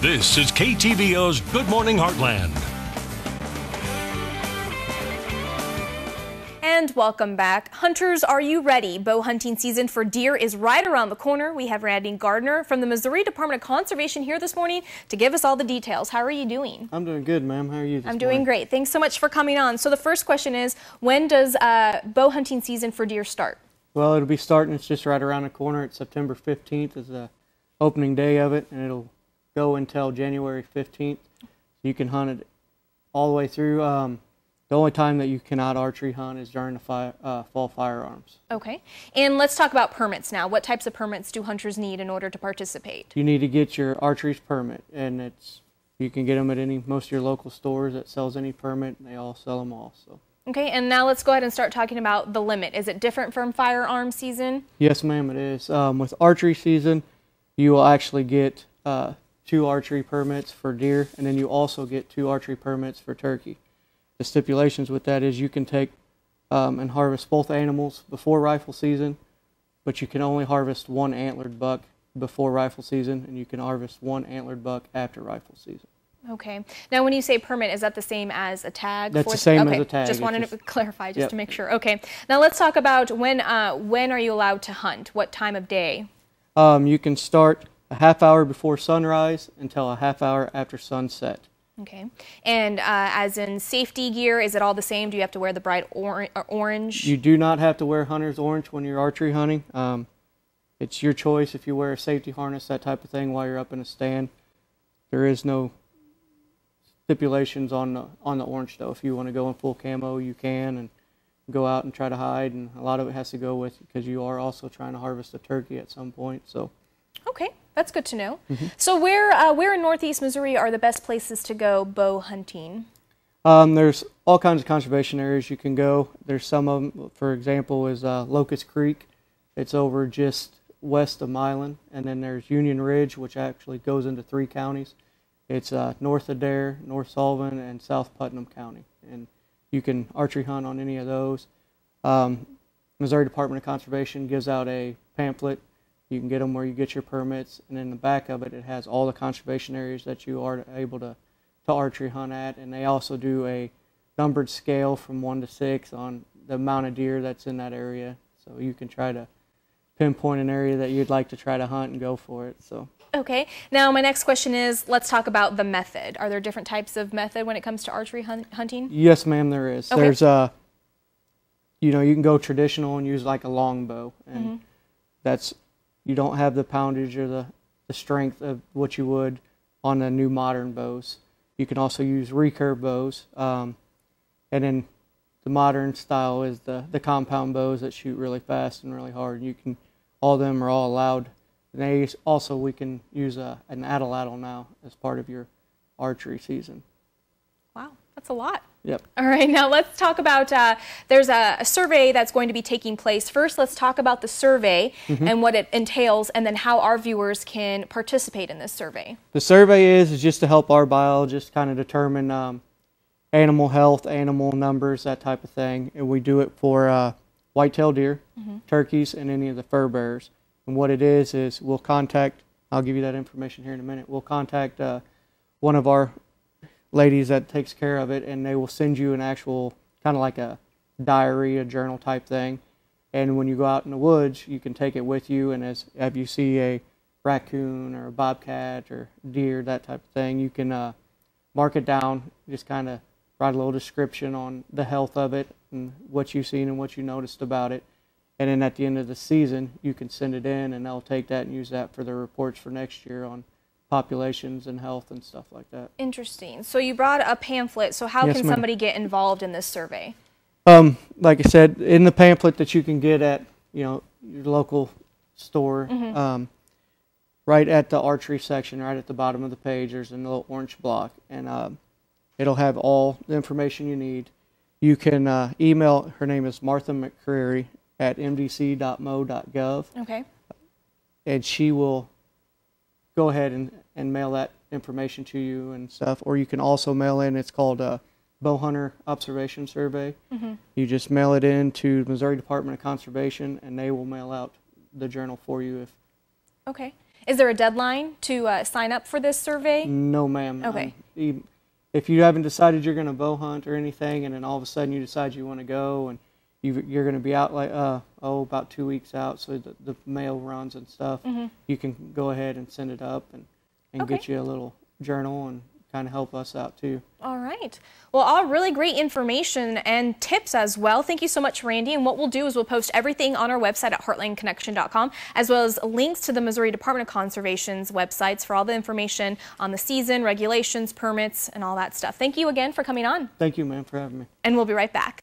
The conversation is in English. This is KTVO's Good Morning Heartland. And welcome back. Hunters, are you ready? Bow hunting season for deer is right around the corner. We have Randy Gardner from the Missouri Department of Conservation here this morning to give us all the details. How are you doing? I'm doing good, ma'am. How are you this morning? I'm doing great. Thanks so much for coming on. So the first question is, when does bow hunting season for deer start? Well, it'll be starting. It's just right around the corner. It's September 15th is the opening day of it, and it'll go until January 15th. You can hunt it all the way through. The only time that you cannot archery hunt is during the fall firearms. Okay, and let's talk about permits now. What types of permits do hunters need in order to participate? You need to get your archery's permit, and you can get them at most of your local stores that sells any permit, and they all sell them all. So. Okay, and now let's go ahead and start talking about the limit. Is it different from firearm season? Yes, ma'am, it is. With archery season, you will actually get 2 archery permits for deer, and then you also get 2 archery permits for turkey. The stipulations with that is you can take and harvest both animals before rifle season, but you can only harvest 1 antlered buck before rifle season, and you can harvest 1 antlered buck after rifle season. Okay. Now, when you say permit, is that the same as a tag? That's the same as a tag. Just wanted to clarify, just to make sure. Okay. Now, let's talk about when are you allowed to hunt? What time of day? You can start a half hour before sunrise until a half hour after sunset. Okay. And as in safety gear, is it all the same? Do you have to wear the bright orange? You do not have to wear hunter's orange when you're archery hunting. It's your choice if you wear a safety harness, that type of thing, while you're up in a stand. There is no stipulations on the orange, though. If you want to go in full camo, you can, and go out and try to hide, and a lot of it has to go with because you are also trying to harvest a turkey at some point. So, okay, that's good to know. So where in Northeast Missouri are the best places to go bow hunting? There's all kinds of conservation areas you can go. There's some of them, for example, is Locust Creek. It's over just west of Milan, and then there's Union Ridge, which actually goes into 3 counties. It's north Adair, north Sullivan, and south Putnam County. And you can archery hunt on any of those. Missouri Department of Conservation gives out a pamphlet. You can get them where you get your permits. And in the back of it, it has all the conservation areas that you are able to archery hunt at. And they also do a numbered scale from 1 to 6 on the amount of deer that's in that area. So you can try to pinpoint an area that you'd like to try to hunt and go for it. So. Okay. Now, my next question is, let's talk about the method. Are there different types of method when it comes to archery hunting? Yes, ma'am, there is. Okay. There's, you can go traditional and use like a longbow. And that's, you don't have the poundage or the strength of what you would on the new modern bows. You can also use recurve bows. And then the modern style is the compound bows that shoot really fast and really hard. You can, all of them are all allowed. And they also, we can use an atlatl now as part of your archery season. Wow, that's a lot. Yep. All right, now let's talk about, there's a survey that's going to be taking place. First, let's talk about the survey and what it entails, and then how our viewers can participate in this survey. The survey is just to help our biologists kind of determine animal health, animal numbers, that type of thing. And we do it for white-tailed deer, turkeys, and any of the fur bearers. And what it is we'll contact, I'll give you that information here in a minute, we'll contact one of our ladies that takes care of it, and they will send you an actual, kind of like a diary, a journal type thing. And when you go out in the woods, you can take it with you, and if you see a raccoon or a bobcat or deer, that type of thing, you can mark it down, just kind of write a little description on the health of it and what you've seen and what you noticed about it. And then at the end of the season, you can send it in, and they'll take that and use that for their reports for next year on populations and health and stuff like that. Interesting. So you brought a pamphlet. So how can somebody get involved in this survey? Like I said, in the pamphlet that you can get at your local store, right at the archery section, right at the bottom of the page, there's a little orange block, and it'll have all the information you need. You can email. Her name is Martha McCreary at mdc.mo.gov. Okay. And she will go ahead and mail that information to you and stuff. Or you can also mail in, it's called a Bowhunter Observation Survey. You just mail it in to Missouri Department of Conservation, and they will mail out the journal for you. Okay. Is there a deadline to sign up for this survey? No, ma'am. Okay. If you haven't decided you're going to bow hunt or anything, and then all of a sudden you decide you want to go, and you're going to be out like about 2 weeks out, so the mail runs and stuff. Mm-hmm. You can go ahead and send it up and okay. Get you a little journal and kind of help us out too. All right. Well, all really great information and tips as well. Thank you so much, Randy. And what we'll do is we'll post everything on our website at heartlandconnection.com, as well as links to the Missouri Department of Conservation's websites for all the information on the season, regulations, permits, and all that stuff. Thank you again for coming on. Thank you, ma'am, for having me. And we'll be right back.